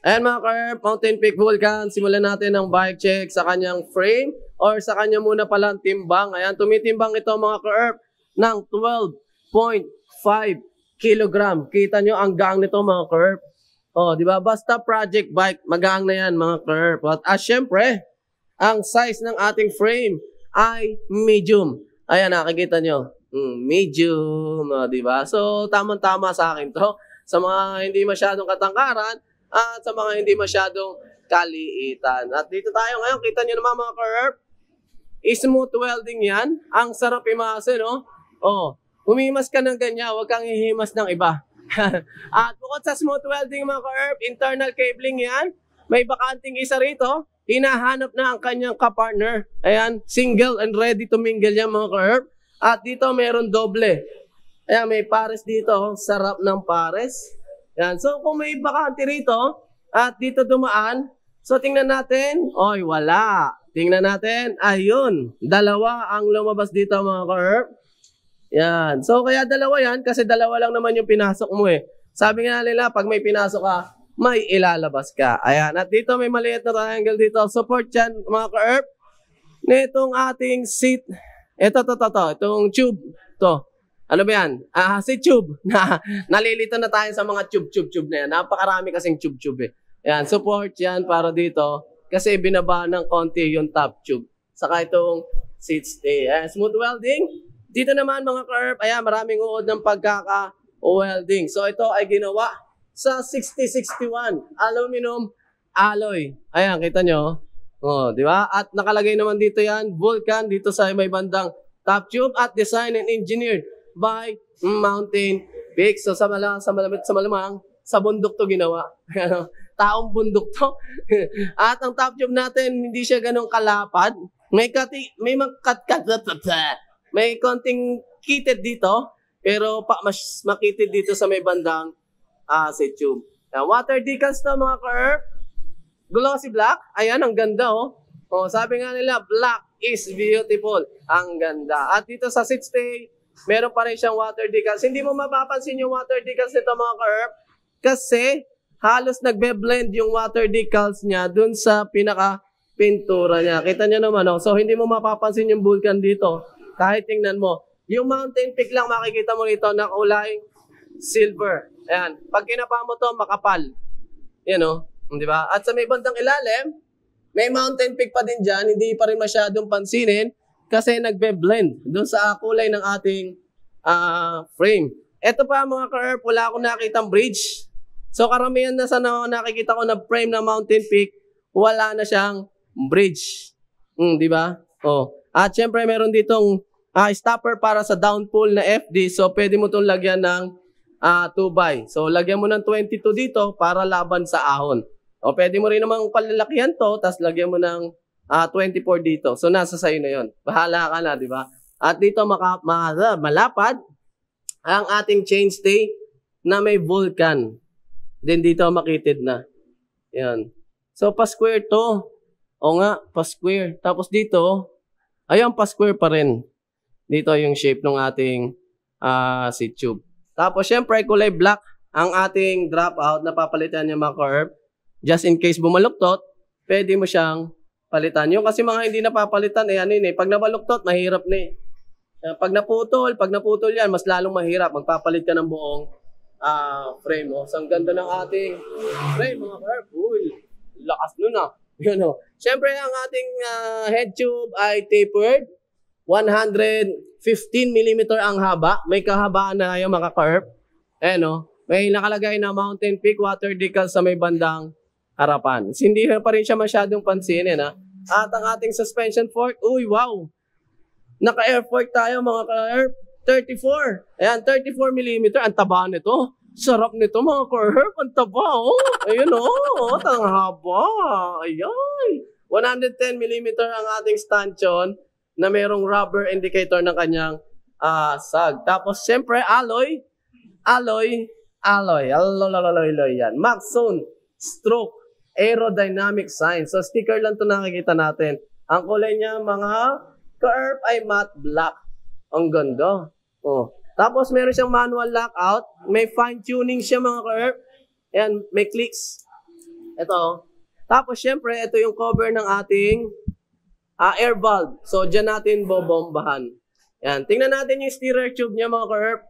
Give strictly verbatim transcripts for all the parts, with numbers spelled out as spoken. And mga ka-erp, Mountain Peak Vulcan, simulan natin ang bike check sa kanyang frame or sa kanya muna pala ang timbang. Ayan, tumitimbang ito mga ka-erp ng twelve point five kilogram. Kita nyo ang gaang nito mga ka-erp. O, di ba? Basta project bike, magaang na yan mga ka-erp. At ah, syempre, ang size ng ating frame ay medium. Ayan, nakikita nyo. Medium, oh, di ba? So, tamang-tama sa akin to. Sa mga hindi masyadong katangkaran at sa mga hindi masyadong kaliitan. At dito tayo ngayon, kita nyo naman mga ka-erp. Smooth welding yan. Ang sarap imasin, no? Oh, humimas ka ng ganyan, huwag kang hihimas ng iba. At bukod sa smooth welding mga ka-erp, internal cabling yan. May bakanting isa rito. Hinahanap na ang kanyang kapartner. Ayan, single and ready to mingle yan mga ka-erp. At dito meron doble. Ayan, may pares dito. Sarap ng pares. Ayan. So, kung may bakante rito at dito dumaan, so, tingnan natin. Oy, wala. Tingnan natin. Ayun. Dalawa ang lumabas dito, mga ka-erp. Ayan. So, kaya dalawa yan kasi dalawa lang naman yung pinasok mo eh. Sabi nga nila, pag may pinasok ka, may ilalabas ka. Ayan. At dito may maliit na triangle dito. Support yan, mga ka-erp. Nitong ating seat. Ito, to, to, to. Itong tube. Ito. Ano ba yan? Ah, si tube. Na, nalilito na tayo sa mga tube, tube, tube na yan. Napakarami kasing tube, tube eh. Ayan, support yan para dito. Kasi binaba ng konti yung top tube. Saka itong seat stay. Ayan, smooth welding. Dito naman mga ka-erp, ayan, maraming uod ng pagkaka-welding. So ito ay ginawa sa sixty sixty-one aluminum alloy. Ayan, kita nyo. Oh, di ba? At nakalagay naman dito yan, Vulcan, dito sa may bandang top tube at design and engineered by Mountain Peak. So sa malamang, sa malamang, sa malamang, sa bundok to ginawa. Taong bundok to. At ang top tube natin, hindi siya ganong kalapad. May kati, may magkat-kat, may konting kitid dito, pero pa, mas makitid dito sa may bandang uh, si tube. Now, water decals na mga ka-erp. Glossy black. Ayan, ang ganda, oh. Oh, sabi nga nila, black is beautiful. Ang ganda. At dito sa seat stay, meron pa rin siyang water decals. Hindi mo mapapansin yung water decals nito, mga ka-erp, kasi halos nagbe-blend yung water decals niya dun sa pinaka-pintura niya. Kita niyo naman, oh. So, hindi mo mapapansin yung Vulcan dito. Kahit tingnan mo. Yung Mountain Peak lang makikita mo nito na kulay silver. Ayan. Pag kinapa mo to, makapal. Yan, oh. Di ba? At sa may bandang ilalim, may Mountain Peak pa din dyan, hindi pa rin masyadong pansinin kasi nagbe-blend doon sa kulay ng ating uh, frame. Ito pa mga ka-erp, wala akong nakitang bridge. So karamihan na sa nakikita ko na frame na Mountain Peak, wala na siyang bridge. Mm, di ba? Oh. At syempre meron ditong uh, stopper para sa downpull na F D, so pwede mo itong lagyan ng uh, two by. So lagyan mo ng twenty-two dito para laban sa ahon. O pwede mo rin namang palalakihan to, tapos lagyan mo ng uh, twenty-four dito. So nasa sayo na yun. Bahala ka na, di ba? At dito maka, ma, malapad ang ating chainstay na may Vulcan. Then dito makitid na. Yan. So pa-square to. O nga, pa-square. Tapos dito, ayun, pa-square pa rin. Dito yung shape ng ating uh, seat tube. Tapos syempre, kulay black ang ating dropout na papalitan niya mga ka-erp. Just in case bumaluktot, pwede mo siyang palitan. Yung kasi mga hindi napapalitan, eh, ano yun eh, pag nabaluktot, mahirap na eh. Pag naputol, pag naputol yan, mas lalong mahirap. Magpapalit ka ng buong uh, frame. Oh. So, ang ganda ng ating frame, mga ka-erp. Uy, lakas nun ah. You know. Siyempre, ang ating uh, head tube ay tapered. one hundred fifteen millimeters ang haba. May kahabaan na yung mga ka-erp. Ayan o. Oh. May nakalagay na Mountain Peak water decals sa may bandang harapan. Hindi pa rin siya masyadong pansinin, ha? At ang ating suspension fork, uy, wow! Naka-air fork tayo, mga ka-erp. thirty-four. Ayan, thirty-four millimeters. Ang taba nito. Sarap nito, mga ka-erp. Ang taba, oh. Ayan, oh. Ang haba. Ayan. one hundred ten millimeters ang ating stanchion na merong rubber indicator ng kanyang uh, sag. Tapos, siyempre, alloy. Alloy. Alloy. Alloy. Alloy. Alloy. Yan. Maxon. Stroke. Aerodynamic sign. So, sticker lang ito nakikita natin. Ang kulay niya, mga ka-erp, ay matte black. Ang ganda. Oh. Tapos, meron siyang manual lockout. May fine-tuning siya, mga ka-erp. Ayan, may clicks. Ito. Tapos, syempre, ito yung cover ng ating uh, air valve. So, dyan natin bobombahan. Yan. Tingnan natin yung steerer tube niya, mga ka-herp.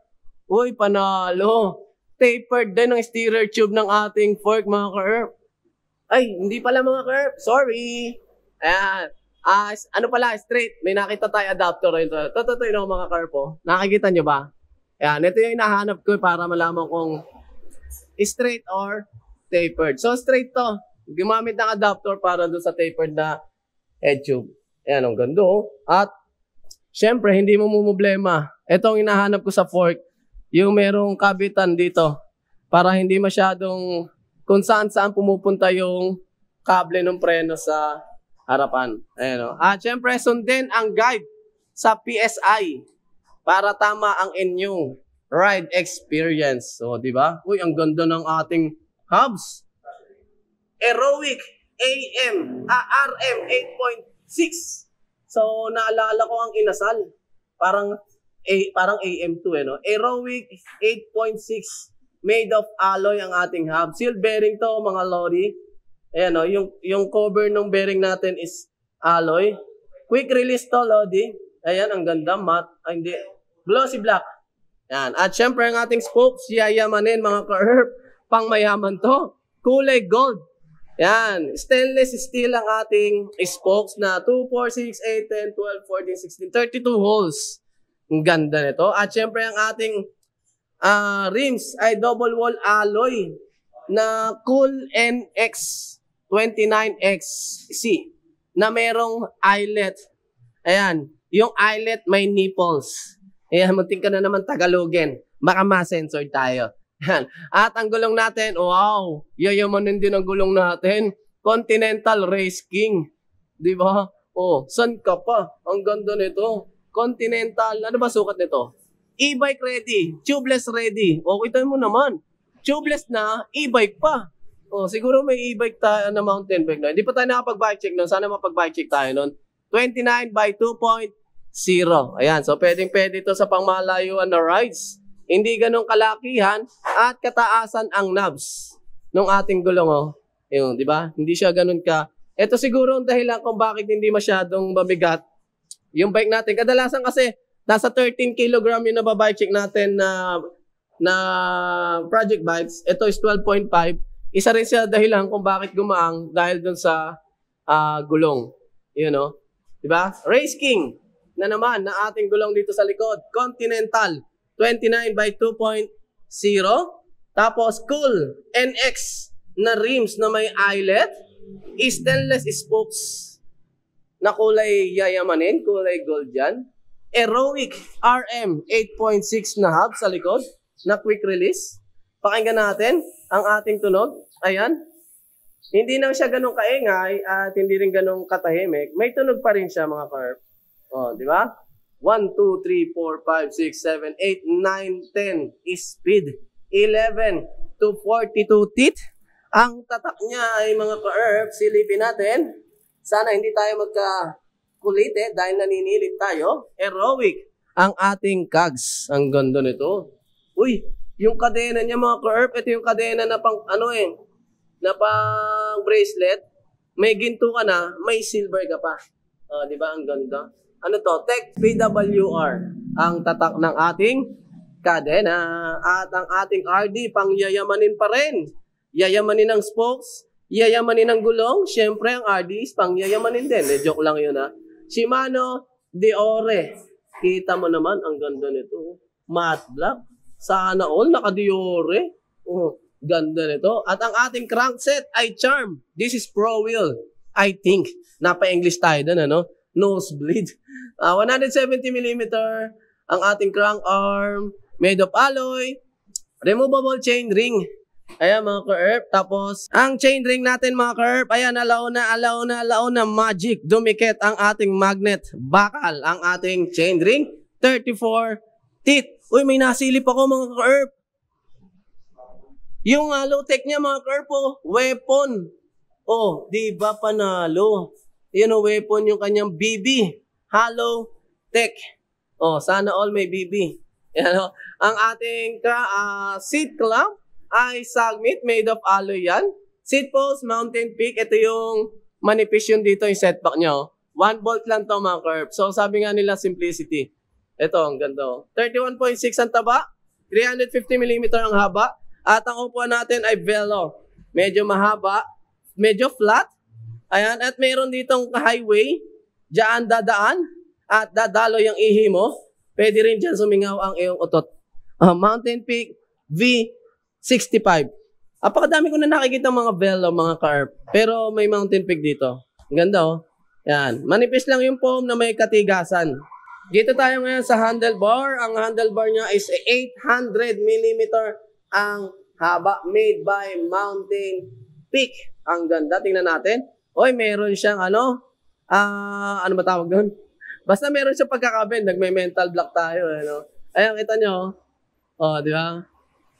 Uy, panalo. Tapered din ang steerer tube ng ating fork, mga ka-herp. Ay, hindi pala, mga ka-herp. Sorry. Ayan. Uh, ano pala, straight. May nakita tayo adapter. Ito, ito, ito, ito mga ka-herp. Oh. Nakikita nyo ba? Ayan. Ito yung hinahanap ko para malaman kung straight or tapered. So, straight to. Gumamit ng adapter para doon sa tapered na head tube. Ayan, ang ganda. At, syempre, hindi mo mumblema. Ito ang hinahanap ko sa fork. Yung merong kabitan dito. Para hindi masyadong kung saan-saan pumupunta yung kable ng preno sa harapan. Ayan, o. At, syempre, sundin ang guide sa P S I para tama ang inyong ride experience. So, di ba? Uy, ang ganda ng ating hubs. Aerowing A M, A R M eight point six. So, naalala ko ang inasal. Parang A, parang A M two, eh, no? Aerowing eight point six. Made of alloy ang ating hub. Sealed bearing to, mga lorry. Ayan, no? Yung, yung cover ng bearing natin is alloy. Quick release to, lorry. Ayan, ang ganda. Matte. Ah, hindi. Glossy black. Yan. At syempre ang ating spokes, yayamanin mga ka-herp, pang mayaman to. Kulay gold. Yan. Stainless steel ang ating spokes na two, four, six, eight, ten, twelve, fourteen, sixteen, thirty-two holes. Ang ganda nito. At syempre ang ating uh, rims ay double wall alloy na Cool N X twenty-nine X C na merong eyelet. Ayan. Yung eyelet may nipples. Ayan, munting ka na naman Tagalogin. Baka ma-sensor tayo. Yan. At ang gulong natin, wow, yayamanin din ang gulong natin. Continental Race King. Di ba? Oh, san ka pa? Ang ganda nito. Continental, ano ba sukat nito? E-bike ready, tubeless ready. O, kita mo naman. Tubeless na, e-bike pa. Oh, siguro may e-bike tayo na mountain bike na. Hindi pa tayo nakapag-bike check nun. Sana mapag-bike check tayo nun. twenty-nine by two point Zero. Ayan. So, pwedeng-pwede ito sa pangmalayuan na rides. Hindi ganong kalakihan at kataasan ang knobs ng ating gulong. Oh. Yung, di ba? Hindi siya ganon ka. Ito siguro ang dahilan kung bakit hindi masyadong mabigat yung bike natin. Kadalasan kasi, nasa thirteen kilogram yung nababike check natin na, na project bikes. Ito is twelve point five. Isa rin siya dahilan kung bakit gumaang dahil dun sa uh, gulong. Yun, oh. Di ba? Race King na naman na ating gulong dito sa likod. Continental, twenty-nine by two point zero. Tapos, Cool N X na rims na may eyelet. Stainless spokes na kulay yayamanin, kulay gold yan. Aerowing R M eight point six na hub sa likod na quick release. Pakinggan natin ang ating tunog. Ayan. Hindi nang siya ganong kaingay at hindi rin ganong katahimik. May tunog pa rin siya mga ka-herp. Oh, di ba? one, two, three, four, five, six, seven, eight, nine, ten is speed. eleven to forty-two teeth. Ang tatak niya ay mga ka-herp. Silipin natin. Sana hindi tayo magkakulite dahil naninilip tayo. Aerowing ang ating cogs. Ang ganda nito. Uy, yung kadena niya mga ka-herp. Ito yung kadena na pang ano eh. Na pang bracelet. May ginto ka na. May silver ka pa. Oh, di ba? Ang ganda. Ano to? Tek P W R ang tatak ng ating kadena at ang ating R D pang yayamanin pa rin. Yayamanin ang spokes, yayamanin ang gulong, syempre ang R D is pang yayamanin din. Eh, joke lang yun ha. Shimano Deore. Kita mo naman, ang ganda nito. Matte black. Sana all, naka Deore. Oh, ganda nito. At ang ating crankset ay Charm. This is Pro Wheel. I think. Napa-English tayo dun, ano? Nosebleed. Uh, one hundred seventy millimeter ang ating crank arm. Made of alloy. Removable chain ring. Ayan mga ka-herp. Tapos, ang chain ring natin mga ka-herp. Ayan, alaw na, alaw na, alaw na. Magic. Dumikit ang ating magnet. Bakal ang ating chain ring. thirty-four teeth. Uy, may nasilip ako mga ka-herp. Yung Halo Tek niya mga ka-herp oh, weapon. Oh, di ba panalo? Yan o, weapon yung kanyang B B. Halo Tek. Oh, sana all may B B. Yan o. Ang ating uh, seat clamp ay Sagmit. Made of alloy yan. Seat post, Mountain Peak. Ito yung manipis yung dito, yung setback nyo. one volt lang to mga curve. So, sabi nga nila, simplicity. Ito, ang ganda. thirty-one point six ang taba. three hundred fifty millimeters ang haba. At ang upuan natin ay Velo. Medyo mahaba. Medyo flat. Ayan. At mayroon ditong highway. Diyan dadaan. At dadalo yung ihi mo. Pwede rin dyan sumingaw ang iyong utot. Uh, Mountain Peak V sixty-five. Apakadami ko na nakikita mga Velo, mga carp. Pero may Mountain Peak dito. Ang ganda oh. Yan. Manipis lang yung foam na may katigasan. Dito tayo ngayon sa handlebar. Ang handlebar niya is eight hundred millimeters ang haba. Made by Mountain Peak. Ang ganda. Tingnan natin. Oy, meron siyang ano? Ah, ano ba tawag doon? Basta meron siyang pagkakabend. Nagme-mental block tayo. Ano? Ayan, kita nyo. Oh, di ba?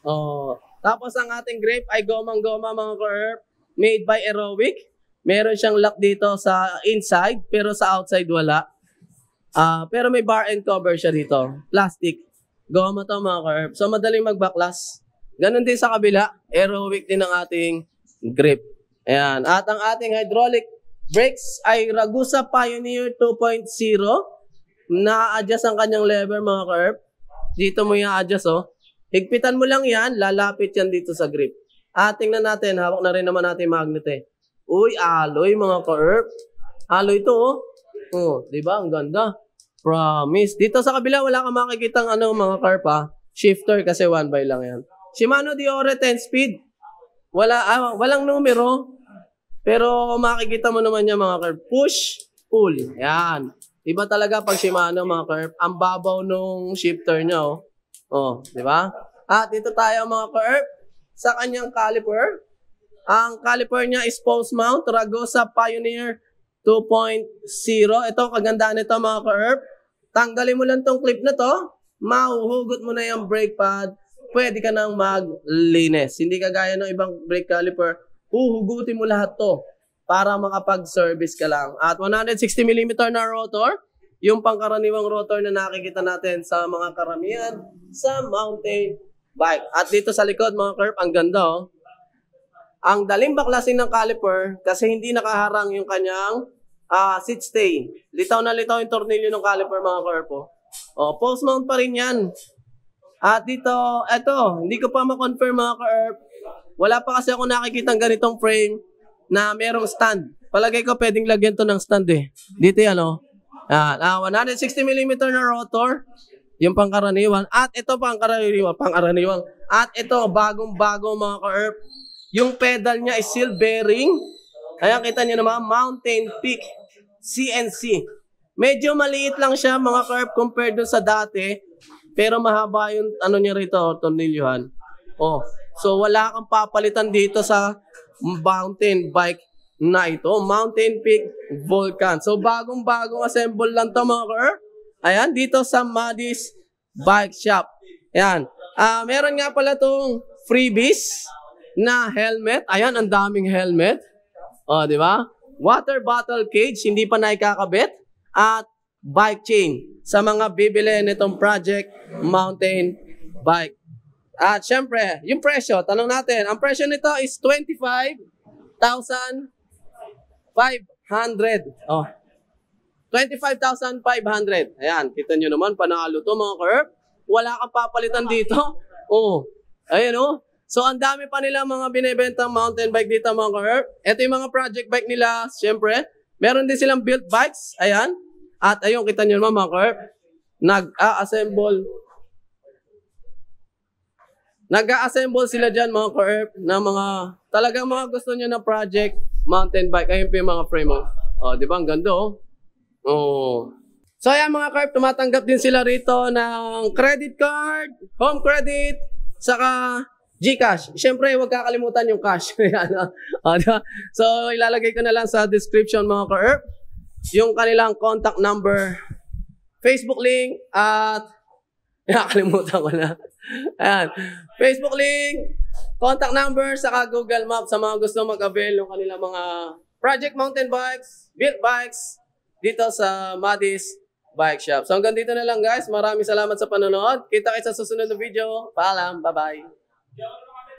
Oh. Tapos ang ating grip ay gomang-goma mga ka-herp. Made by Aerowing. Meron siyang lock dito sa inside pero sa outside wala. Uh, pero may bar and cover siya dito. Plastic. Goma to mga ka-herp. So madaling mag-backlash. Ganun din sa kabila. Aerowing din ang ating grip. Ayan. At ang ating hydraulic brakes ay Magura Pioneer two point oh. Na-adjust ang kanyang lever mga ka-herp. Dito mo i-adjust oh. Higpitan mo lang yan, lalapit yan dito sa grip. At tingnan natin, hawak na rin naman natin magnet eh. Uy, alloy mga ka-herp. Alloy ito oh. Oh, diba? Ang ganda. Promise. Dito sa kabila, wala kang makikita ng ano, mga ka-herp ah. Shifter kasi one by lang yan. Shimano Deore ten speed. Wala, ah, walang numero. Pero makikita mo naman yan mga ka-herp. Push, pull. Yan. Diba talaga pag Shimano mga ka-herp, ang babaw nung shifter niya oh. Oh, di ba? At dito tayo mga ka-herp sa kanyang caliper. Ang caliper niya is post mount, Magura Pioneer two point oh. Ito, kagandaan nito mga ka-herp. Tanggalin mo lang tong clip na to, mahuhugot mo na yung brake pad, pwede ka nang maglinis. Hindi kagaya ng ibang brake caliper, huhugutin mo lahat to para makapag-service ka lang. At one hundred sixty millimeters na rotor. Yung pangkaraniwang rotor na nakikita natin sa mga karamihan sa mountain bike. At dito sa likod mga ka-herp, ang ganda oh. Ang daling baklasin ng caliper kasi hindi nakaharang yung kanyang uh, seat stay. Litaw na litaw yung tornilyo ng caliper mga ka-herp oh. Oh, post mount pa rin yan. At dito, eto, hindi ko pa ma-confirm mga ka-herp. Wala pa kasi ako nakikita ng ganitong frame na merong stand. Palagay ko pwedeng lagyan to ng stand eh. Dito yan oh. Ah, one hundred sixty millimeters na rotor, yung pangkaraniwan. At ito pangkaraniwan, pangkaraniwan. At ito, bagong-bago mga ka-herp. Yung pedal niya is seal bearing. Ayan, kita niyo naman, Mountain Peak C N C. Medyo maliit lang siya mga ka-herp compared dun sa dati. Pero mahaba yung ano niya rito, tornilyuhan. Oh, so wala kang papalitan dito sa mountain bike na ito, Mountain Peak Vulcan. So, bagong-bagong assemble lang ito mga ka-herp. Ayan, dito sa Madies Bike Shop. Ayan. Uh, meron nga pala itong freebies na helmet. Ayan, ang daming helmet. O, di ba? Water bottle cage, hindi pa naikakabit. At bike chain sa mga bibili nitong Project Mountain Bike. At syempre, yung presyo, tanong natin. Ang presyo nito is twenty-five thousand five hundred. Oh. twenty-five thousand five hundred. Ayan, kita nyo naman, panalo to mga ka-herp. Wala kang papalitan dito. Oh. Ayan oh. So, ang dami pa nila mga binibentang mountain bike dito mga ka-herp. Ito yung mga project bike nila, siyempre. Meron din silang built bikes. Ayan. At ayun, kita nyo naman mga ka-herp. Nag-a-assemble. Nag-a-assemble sila dyan mga ka-herp na mga, talagang mga gusto nyo na project mountain bike. Ayun po yung mga frame. O, oh, di ba? Ang ganda, oh. Oh. So, ayan mga ka-herp, tumatanggap din sila rito ng credit card, home credit, saka GCash. Siyempre, huwag kakalimutan yung cash. Oh, diba? So, ilalagay ko na lang sa description mga ka-herp yung kanilang contact number, Facebook link, at nakalimutan ko na. Ayan. Facebook link, contact number, saka Google Maps sa mga gusto mag-avail ng kanilang mga project mountain bikes, built bikes, dito sa Madies Bike Shop. So hanggang dito na lang guys. Maraming salamat sa panonood. Kita-kita sa susunod na video. Paalam. Bye-bye.